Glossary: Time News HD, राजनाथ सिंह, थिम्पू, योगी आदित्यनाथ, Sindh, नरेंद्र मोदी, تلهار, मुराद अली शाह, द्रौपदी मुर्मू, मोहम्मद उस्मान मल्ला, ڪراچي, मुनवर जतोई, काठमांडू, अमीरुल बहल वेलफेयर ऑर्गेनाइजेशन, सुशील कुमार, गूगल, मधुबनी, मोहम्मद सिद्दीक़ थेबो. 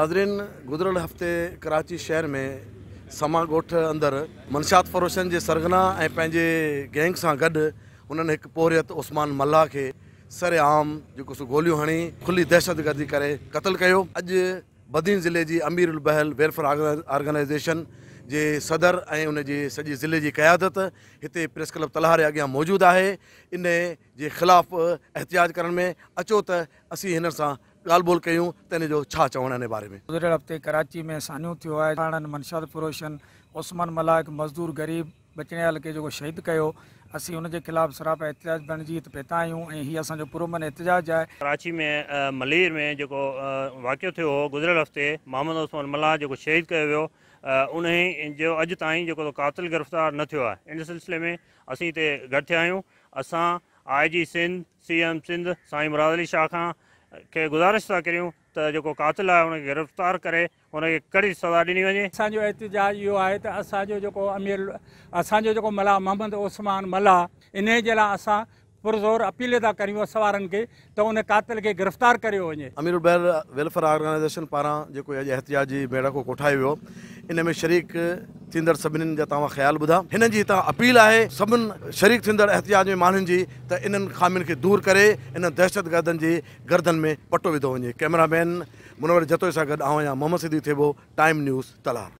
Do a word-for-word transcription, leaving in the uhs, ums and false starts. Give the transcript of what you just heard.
नाज़रीन, गुज़िरियल हफ़्ते कराची शहर में समा ॻोठ अंदरि मनशात फ़रोशन जे सरगना ऐं पंहिंजे गैंग सां गॾु उन्हनि हिकु पोहरियत उस्मान मल्ला खे सरेआम जेको सो गोलियूं हणी खुली दहशतगर्दी करे क़तल कयो। अॼु बदीन ज़िले जी अमीरुल बहल वेलफेयर ऑर्गेनाइजेशन जे सदर ऐं उन जे सॼे ज़िले जी क़यादत हिते प्रेस क्लब तलहार जे अॻियां मौजूदु आहे। इन जे ख़िलाफ़ एहतियात करण में अचो त असीं हिन सां ॻाल्हि ॿोल कयूं त इन जो छा चवणु आहे इन बारे में। गुज़िरियल हफ़्ते कराची में सानियो थियो आहे। थाणनि मनशात फ़रोशन उस्मान मल्ला हिकु मज़दूर ग़रीब बचणे वारे खे जेको शहीद कयो, असीं उन जे ख़िलाफ़ु सराप एहतियात बणिजी पिया आहियूं ऐं हीअ असांजो पुरमन एहतिजाज आहे। कराची में मलेर में जेको वाक़ियो थियो हो गुज़िरियल हफ़्ते, मोहम्मद उस्मान मल्ला जेको शहीद कयो वियो, उन जो अॼु ताईं जेको कातिल गिरफ़्तार न थियो आहे। इन सिलसिले में असीं हिते गॾु थिया आहियूं। असां IG Sindh CM Sindh Sain मुराद अली शाह खां के गुज़ारिश था करूँ तो जो कातिल है उन्हें गिरफ्तार करे, उन्हें कड़ी सजा दिनी वे। असो एहतजाज यो है तो असो अमीर असो मल्ला मोहम्मद उस्मान मल्ला इन्हें जे लाइ असां पुरजोर अपील था करूँ सवारन के तो उन कातिल के गिरफ्तार करो वे। अमीर बहल वेलफेयर ऑर्गेनाइजेशन पारा जो अज एहतजाज की बेड़ा को कोठाए वो, इन में शरीक थींदड़ सभिनीनि जा तव्हां ख़्याल ॿुधा। हिन जी हितां अपील आहे सभिनि शरीक थींदड़ एहतियात में माण्हुनि जी त इन्हनि खामियुनि खे दूरि करे इन दहशतगर्दनि जी गर्दन में पटो विधो वञे। कैमरामैन मुनवर जतोई सां गॾु आऊं आहियां मोहम्मद सिद्दीक़ थेबो, टाइम न्यूज़ तलहार।